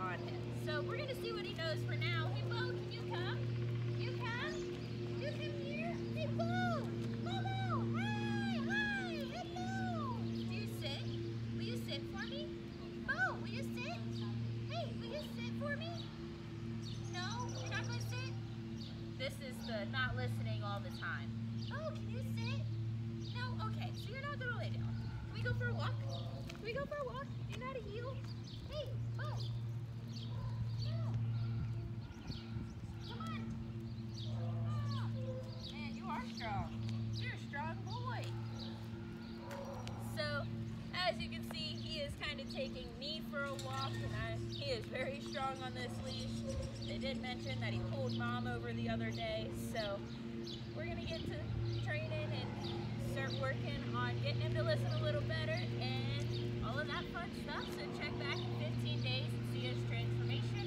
on him. So we're gonna see what he knows for now. Hey Bo, can you come? You come? You come here? Hey Bo! Bo Bo! Hi! Hi! Hello! Do you sit? Will you sit for me? Bo, will you sit? Hey, will you sit for me? No? You're not gonna sit? This is the not listening all the time. Oh, can you sit? No? Okay, so you're not gonna lay down. Can we go for a walk? Can we go for a walk? You're not a heel? Hey, Bo! Go! Come on! Ah. Man, you are strong. You're a strong boy. So, as you can see, he is kind of taking me for a walk, and he is very strong on this leash. They did mention that he pulled Mom over the other day, so we're gonna get to training and start working on getting him to listen a little better and all of that fun stuff. So check back in 15 days and see his transformation.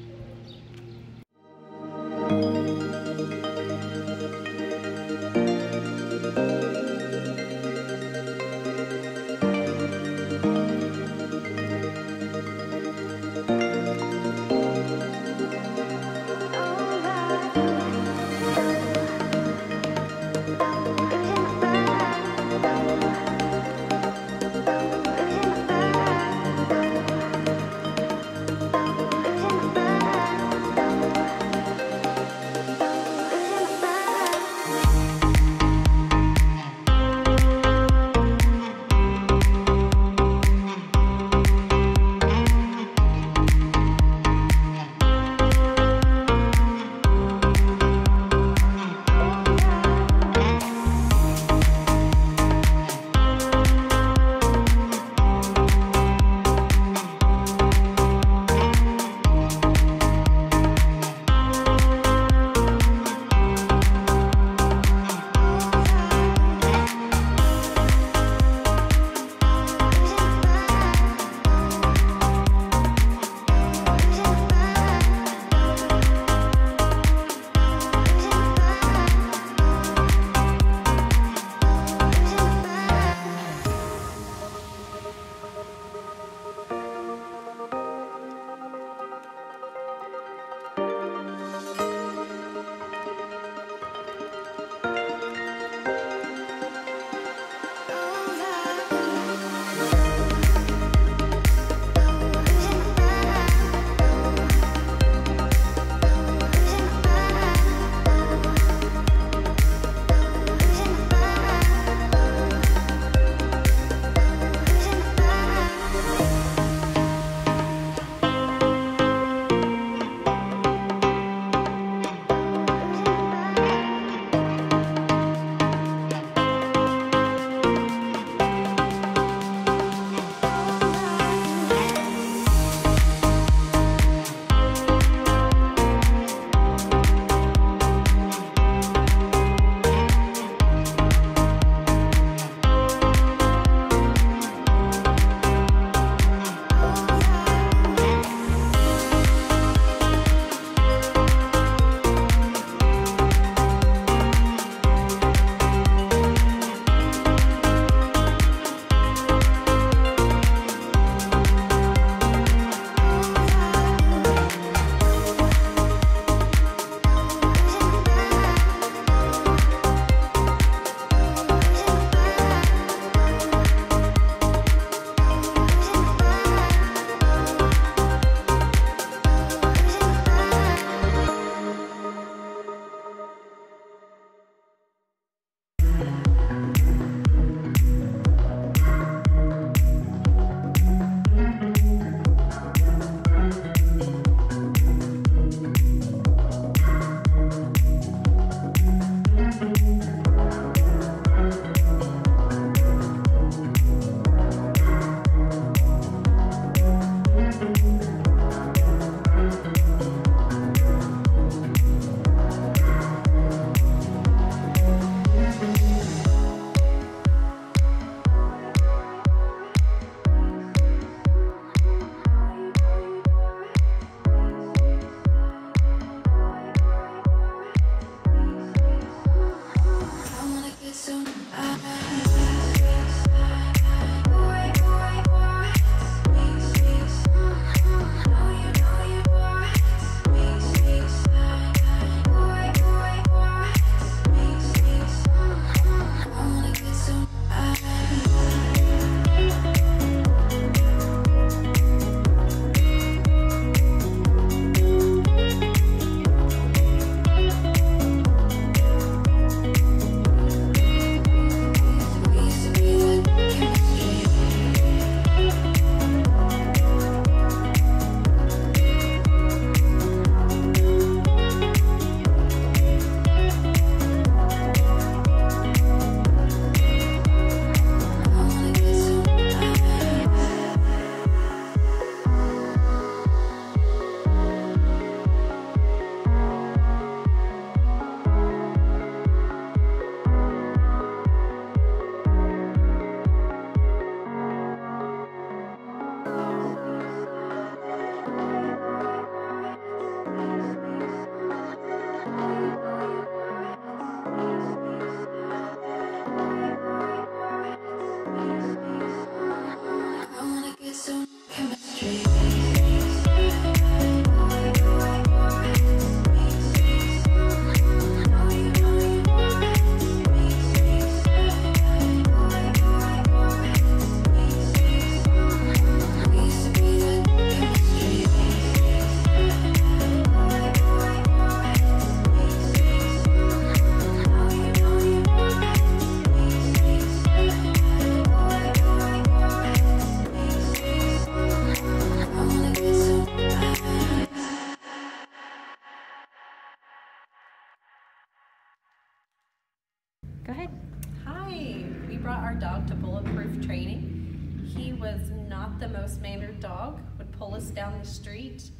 brought our dog to Bulletproof Training. He was not the most mannered dog, would pull us down the street,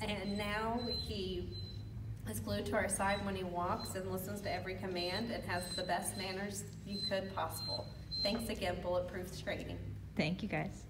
and now he is glued to our side when he walks and listens to every command and has the best manners you could possible. Thanks again, Bulletproof Training. Thank you guys.